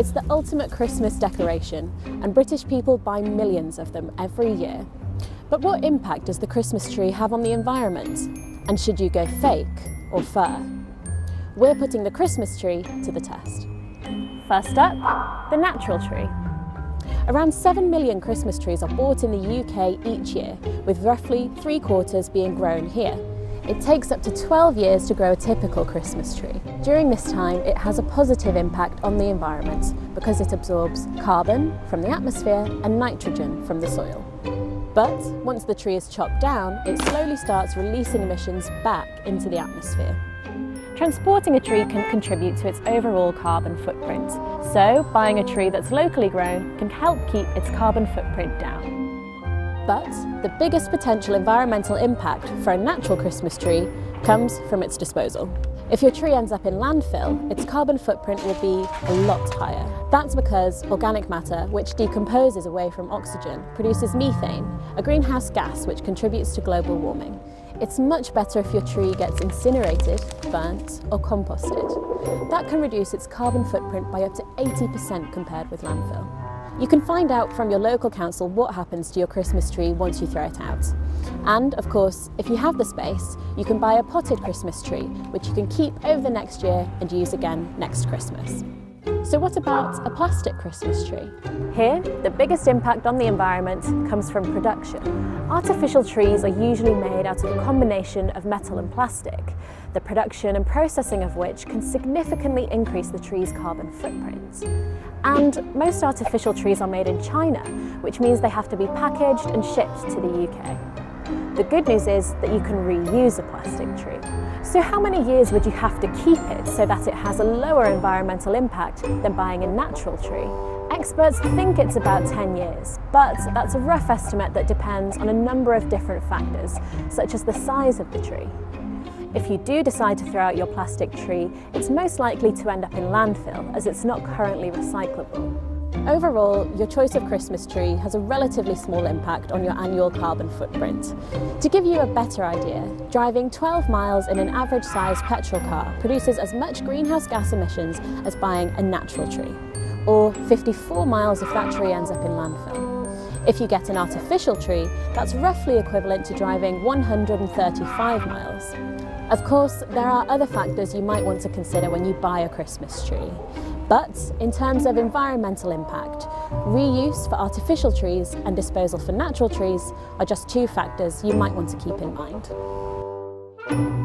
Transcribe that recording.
It's the ultimate Christmas decoration, and British people buy millions of them every year. But what impact does the Christmas tree have on the environment? And should you go fake or fur? We're putting the Christmas tree to the test. First up, the natural tree. Around 7 million Christmas trees are bought in the UK each year, with roughly 3/4 being grown here. It takes up to 12 years to grow a typical Christmas tree. During this time, it has a positive impact on the environment because it absorbs carbon from the atmosphere and nitrogen from the soil. But once the tree is chopped down, it slowly starts releasing emissions back into the atmosphere. Transporting a tree can contribute to its overall carbon footprint, so buying a tree that's locally grown can help keep its carbon footprint down. But the biggest potential environmental impact for a natural Christmas tree comes from its disposal. If your tree ends up in landfill, its carbon footprint will be a lot higher. That's because organic matter, which decomposes away from oxygen, produces methane, a greenhouse gas which contributes to global warming. It's much better if your tree gets incinerated, burnt, or composted. That can reduce its carbon footprint by up to 80% compared with landfill. You can find out from your local council what happens to your Christmas tree once you throw it out. And, of course, if you have the space, you can buy a potted Christmas tree, which you can keep over the next year and use again next Christmas. So what about a plastic Christmas tree? Here, the biggest impact on the environment comes from production. Artificial trees are usually made out of a combination of metal and plastic, the production and processing of which can significantly increase the tree's carbon footprint. And most artificial trees are made in China, which means they have to be packaged and shipped to the UK. The good news is that you can reuse a plastic tree. So how many years would you have to keep it so that it has a lower environmental impact than buying a natural tree? Experts think it's about 10 years, but that's a rough estimate that depends on a number of different factors, such as the size of the tree. If you do decide to throw out your plastic tree, it's most likely to end up in landfill, as it's not currently recyclable. Overall, your choice of Christmas tree has a relatively small impact on your annual carbon footprint. To give you a better idea, driving 12 miles in an average-sized petrol car produces as much greenhouse gas emissions as buying a natural tree, or 54 miles if that tree ends up in landfill. If you get an artificial tree, that's roughly equivalent to driving 135 miles. Of course, there are other factors you might want to consider when you buy a Christmas tree. But in terms of environmental impact, reuse for artificial trees and disposal for natural trees are just two factors you might want to keep in mind.